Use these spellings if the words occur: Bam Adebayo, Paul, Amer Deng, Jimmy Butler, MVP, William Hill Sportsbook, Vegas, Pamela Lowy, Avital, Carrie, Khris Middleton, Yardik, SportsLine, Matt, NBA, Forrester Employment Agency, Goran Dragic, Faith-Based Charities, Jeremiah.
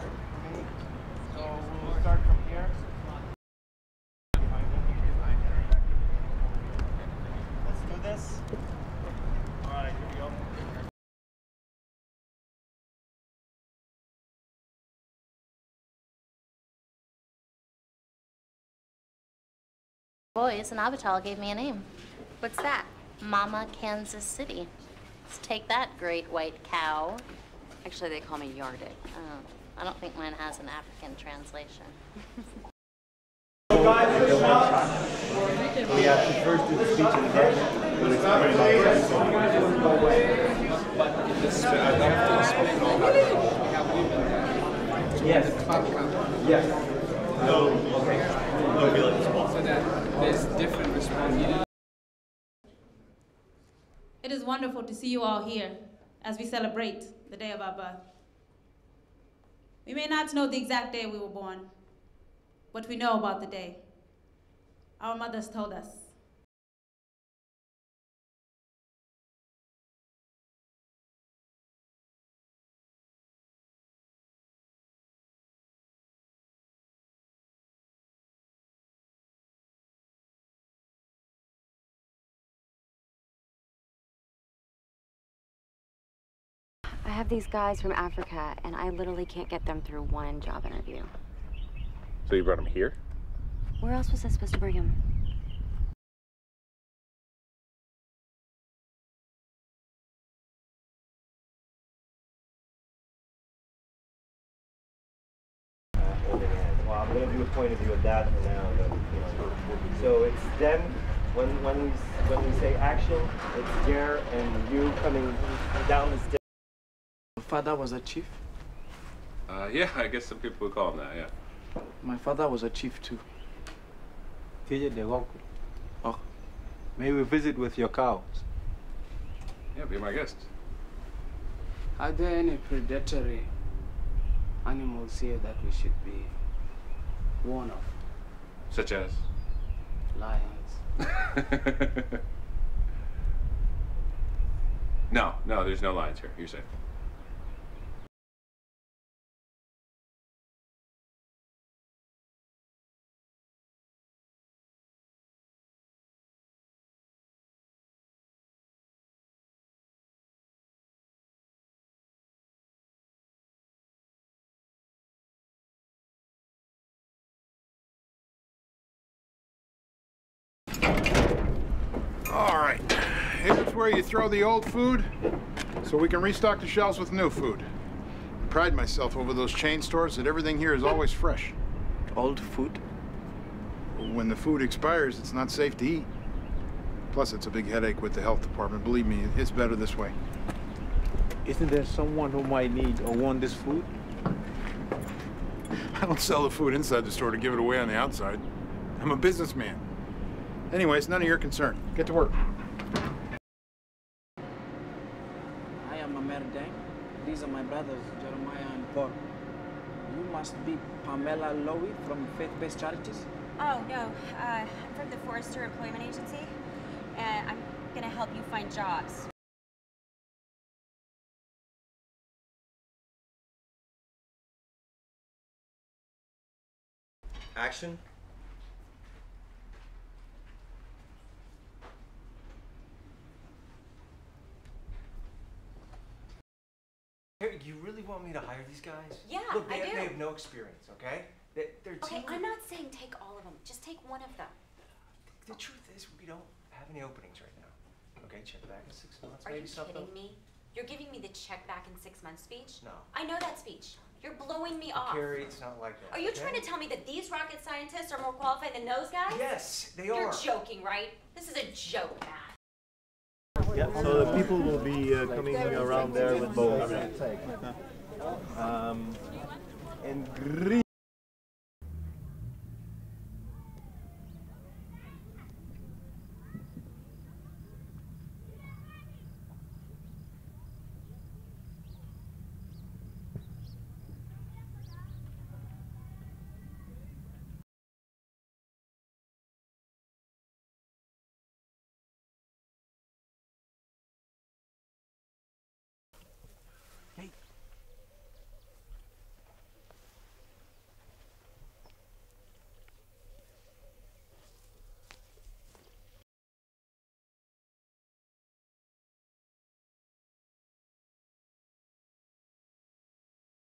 start. Okay. So we'll start from here. Let's do this. All right, here we go. Boys in Avital gave me a name. What's that? Mama Kansas City. Let's take that great white cow. Actually, they call me Yardik. Oh, I don't think mine has an African translation. We have to first do the speech and then. Yes. Yes. No. Okay. No real response. So that there's different response. It is wonderful to see you all here as we celebrate the day of our birth. We may not know the exact day we were born, but we know about the day. Our mothers told us. I have these guys from Africa, and I literally can't get them through one job interview. So you brought them here? Where else was I supposed to bring them? Well, I'm going to do a point of view of that for now. But, you know, so it's them. When we say action, it's there, and you coming down the stairs. My father was a chief. Yeah, I guess some people would call him that, yeah. My father was a chief too. Oh, may we visit with your cows? Yeah, be my guest. Are there any predatory animals here that we should be warned of? Such as? Lions. No, there's no lions here. You're safe. Where you throw the old food so we can restock the shelves with new food. I pride myself over those chain stores that everything here is always fresh. Old food? When the food expires, it's not safe to eat. Plus, it's a big headache with the health department. Believe me, it's better this way. Isn't there someone who might need or want this food? I don't sell the food inside the store to give it away on the outside. I'm a businessman. Anyway, it's none of your concern. Get to work. Amer Deng. These are my brothers, Jeremiah and Paul. You must be Pamela Lowy from Faith-Based Charities? Oh, no. I'm from the Forrester Employment Agency, and I'm going to help you find jobs. Action. You really want me to hire these guys? Yeah, look, I do. They have no experience, okay? Okay, I'm not saying take all of them. Just take one of them. The truth is we don't have any openings right now. Okay, check back in 6 months, maybe something. Are you kidding me? You're giving me the check back in 6 months speech? No. I know that speech. You're blowing me off. Carrie, it's not like that. Are you trying to tell me that these rocket scientists are more qualified than those guys? Yes, they are. You're joking, right? This is a joke, Matt. Yeah, so the people will be coming around there with bowls. And green.